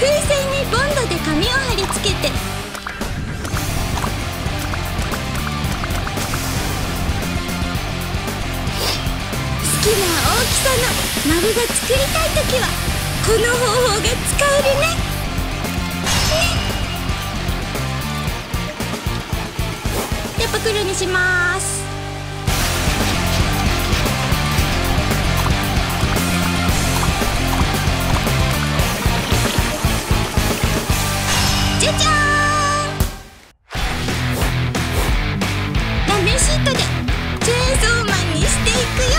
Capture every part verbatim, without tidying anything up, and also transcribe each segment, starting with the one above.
風船にボンドで紙を貼り付けて好きな大きさの丸が作りたいときはこの方法が使えるね。ね。でパクるにします。じゃじゃーん。ラメシートでチェーンソーマンにしていくよ。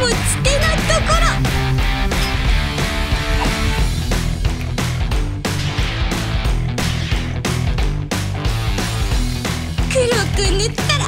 持ち手のところ黒く塗ったら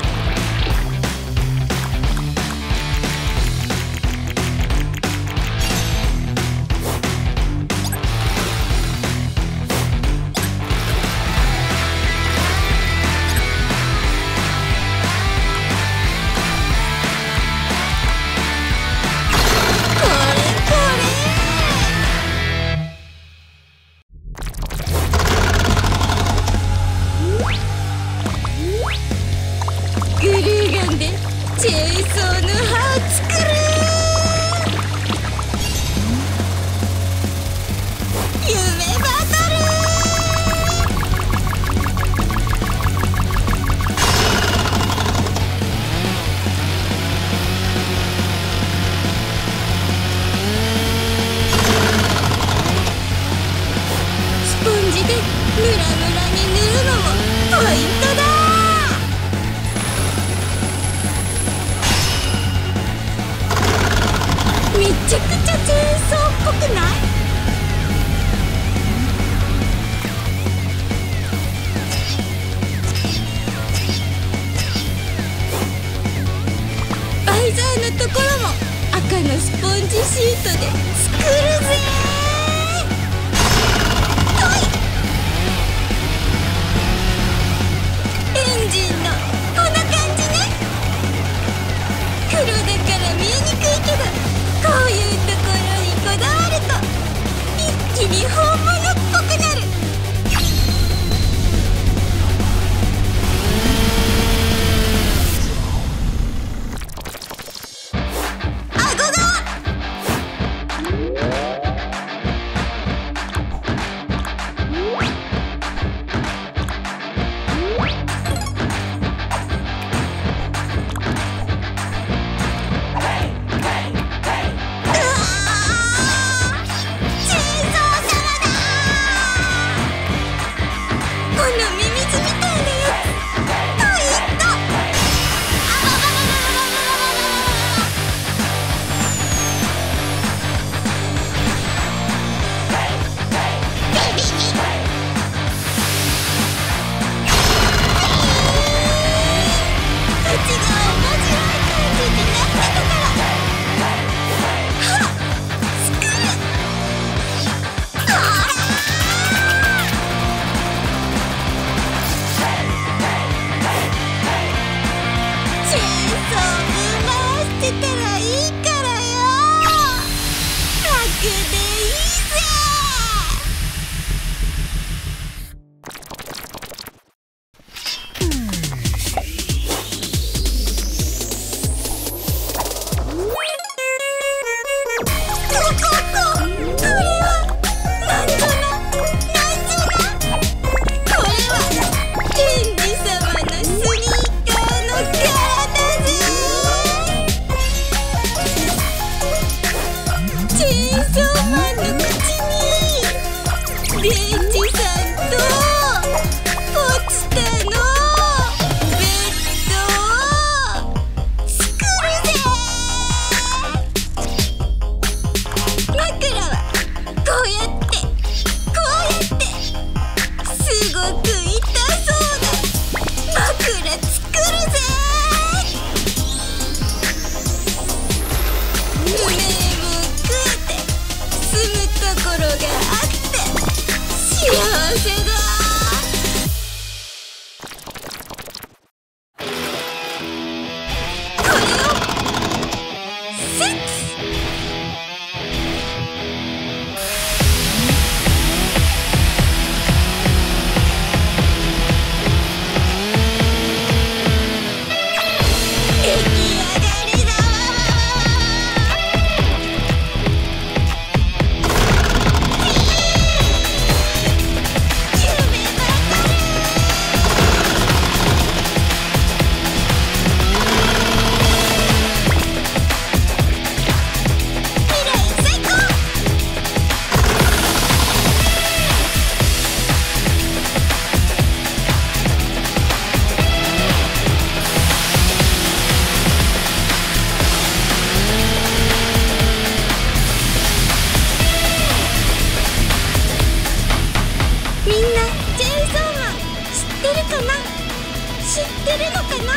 知ってるのかな？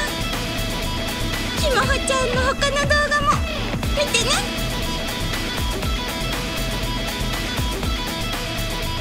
きもほちゃんの他の動画も見てね。